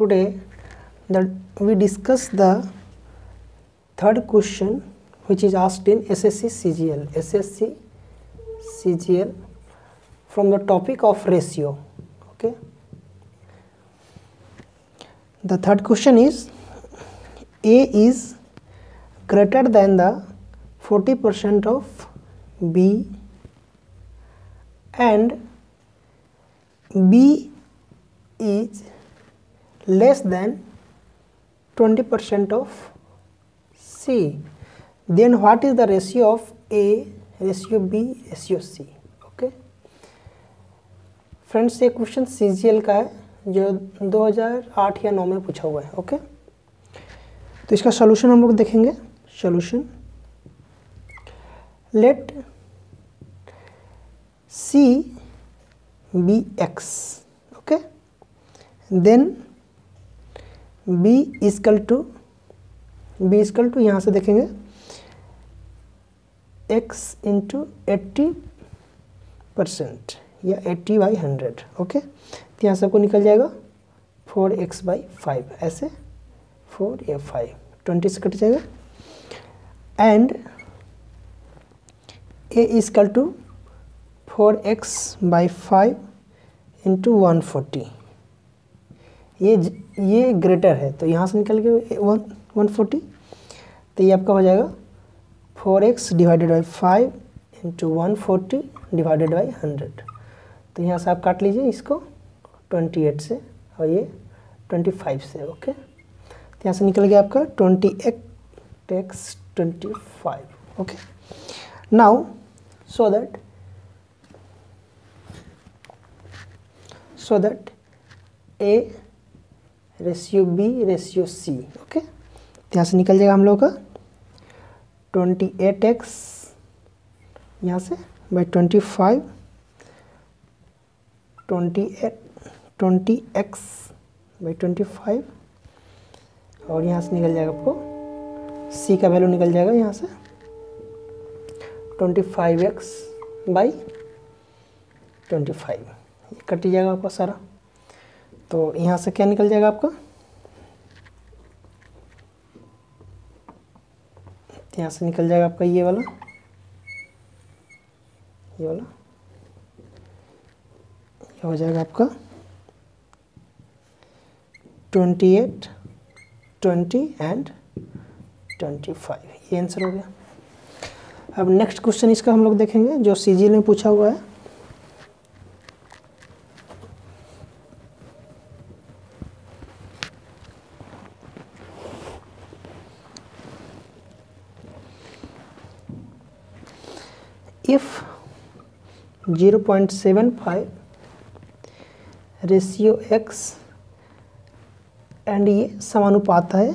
today that we discuss the third question which is asked in SSC CGL from the topic of ratio. Okay, the third question is A is greater than the 40% of B and B is less than 20% of C, then what is the ratio of A, ratio B, ratio C? Okay friends, ये question CGL का है जो 2008 या 9 में पूछा हुआ है. Okay तो इसका सॉल्यूशन हम लोग देखेंगे. Solution, let C be X, okay, then B is equal to यहाँ से देखेंगे X into 80% या 80/100. ओके तो यहाँ से आपको निकल जाएगा 4x/5, ऐसे 4 या 5, 20 से कट जाएगा. And A is equal to 4x/5 into 140. ये ग्रेटर है तो यहाँ से निकल के 140, तो ये आपका हो जाएगा 4x/5 into 140 /100. तो यहाँ से आप काट लीजिए इसको 28 से और ये 25 से. ओके तो यहाँ से निकल गया आपका 28x 25. Okay now so that A ratio B ratio C. Okay तो यहाँ से निकल जाएगा हम लोग का 28x यहाँ से बाई 25, 20x बाई 25, और यहाँ से निकल जाएगा आपको C का वैल्यू निकल जाएगा यहाँ से 25x बाई 25, ये कट जाएगा आपका सारा. तो यहाँ से क्या निकल जाएगा आपका, यहाँ से निकल जाएगा आपका ये वाला, ये हो जाएगा आपका 28, 20 एंड 25. ये आंसर हो गया. अब नेक्स्ट क्वेश्चन इसका हम लोग देखेंगे जो CGL में पूछा हुआ है. If 0.75 रेशियो X एंड ये समानुपात है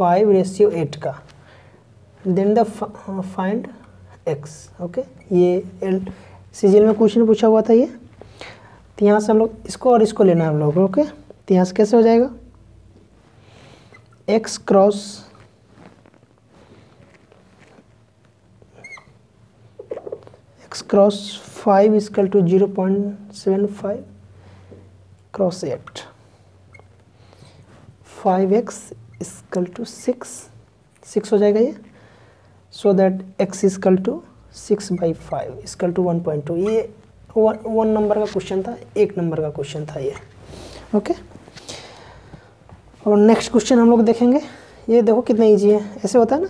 5:8 का, then the find X. Okay ये CGL में क्वेश्चन पूछा हुआ था ये. तो यहाँ से हम लोग इसको और इसको लेना है हम लोग. ओके तो यहाँ से कैसे हो जाएगा x cross 5 is equal to 0.75 cross 8, 5x is equal to 6 हो जाएगा ये. So that x is equal to 6/5 is equal to 1.2. ये 1 नंबर का क्वेश्चन था, 1 नंबर का क्वेश्चन था ये. ओके और नेक्स्ट क्वेश्चन हम लोग देखेंगे. ये देखो कितना ईजी है, ऐसे होता है ना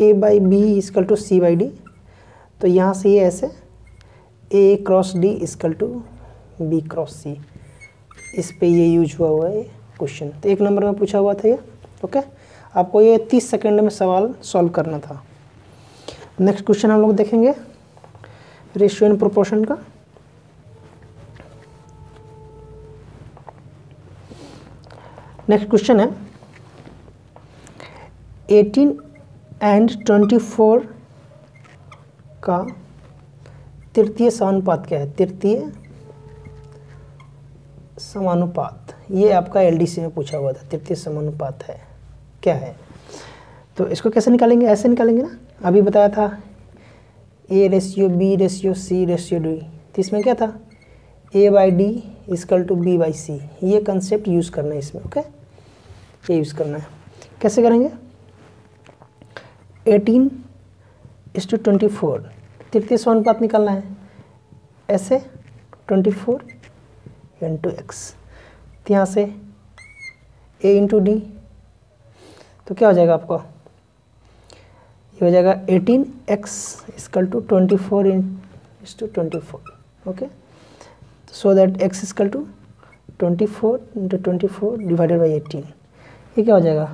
a/b is equal to c/d. तो यहाँ से ये ऐसे a cross d is equal to b cross c, इस पे ये यूज हुआ है क्वेश्चन. तो 1 नंबर में पूछा हुआ था ये. ओके आपको ये 30 सेकंड में सवाल सॉल्व करना था. नेक्स्ट क्वेश्चन हम लोग देखेंगे रेशियो एंड प्रोपोर्शन का. नेक्स्ट क्वेश्चन है 18 एंड 24 का तृतीय समानुपात क्या है. तृतीय समानुपात ये आपका LDC में पूछा हुआ था. तृतीय समानुपात है क्या है, तो इसको कैसे निकालेंगे, ऐसे निकालेंगे ना. अभी बताया था A ratio B ratio C ratio D, तो इसमें क्या था A by D is equal to B by C, ये कंसेप्ट यूज़ करना है इसमें। ओके, ये यूज़ करना है। कैसे करेंगे? 18:24 33 अनुपात निकालना है। ऐसे 24 इंटू एक्स, यहाँ से a इंटू डी, तो क्या हो जाएगा आपको? ये हो जाएगा 18x is equal to 24 into 24। Okay, so that x is equal to 24 into 24 divided by 18, ये क्या हो जाएगा?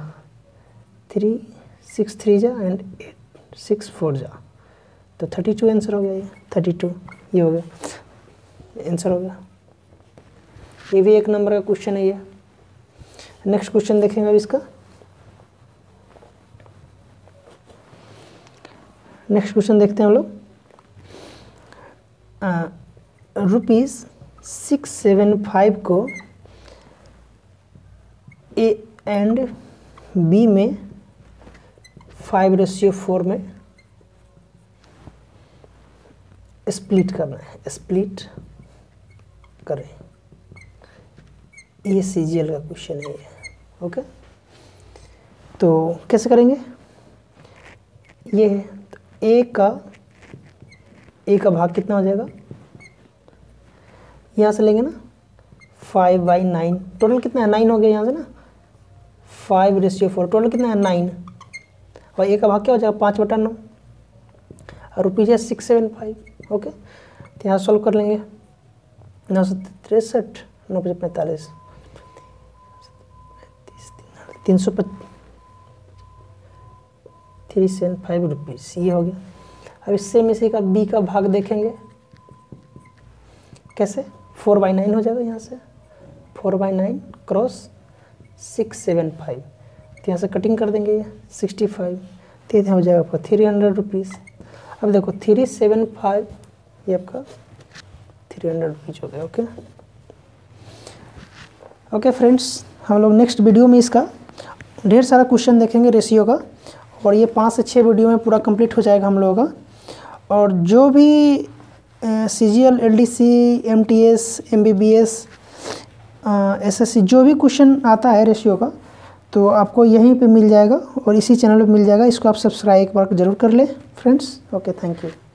3 6 3 जा एंड 8 6 4 जा, तो 32 आंसर हो गया। ये 32 ये हो गया, आंसर हो गया। ये भी एक नंबर का क्वेश्चन है। ये नेक्स्ट क्वेश्चन देखेंगे अब इसका। नेक्स्ट क्वेश्चन देखते हैं हम लोग। ₹675 को ए एंड बी में 5:4 में स्प्लिट करना है। स्प्लिट करें, ये सीजीएल का क्वेश्चन है। ओके, तो कैसे करेंगे? ये है तो ए का भाग कितना हो जाएगा? यहाँ से लेंगे ना 5/9, टोटल कितना है? 9 हो गया। यहाँ से ना 5:4, टोटल कितना है? 9, और ए का भाग क्या हो जाएगा? 5/9। रुपीज़ है 675। ओके, तो यहाँ सॉल्व कर लेंगे। 963 945 375 रुपीज़, ये हो गया। अब इससे में से का बी का भाग देखेंगे कैसे। 4/9 हो जाएगा। यहाँ से 4/9 क्रॉस 675, तो यहाँ से कटिंग कर देंगे। ये 65, तो यहाँ हो जाएगा आपका 300 रुपीज़। अब देखो 375 ये आपका 300 रुपीज़ हो गया। ओके ओके फ्रेंड्स, हम लोग नेक्स्ट वीडियो में इसका ढेर सारा क्वेश्चन देखेंगे रेशियो का, और ये 5 से 6 वीडियो में पूरा कंप्लीट हो जाएगा हम लोगों का। और जो भी CGL, LDC, MTS, MBBS, SSC जो भी क्वेश्चन आता है रेशियो का, तो आपको यहीं पे मिल जाएगा और इसी चैनल पे मिल जाएगा। इसको आप सब्सक्राइब एक बार जरूर कर लें फ्रेंड्स। Okay, thank you.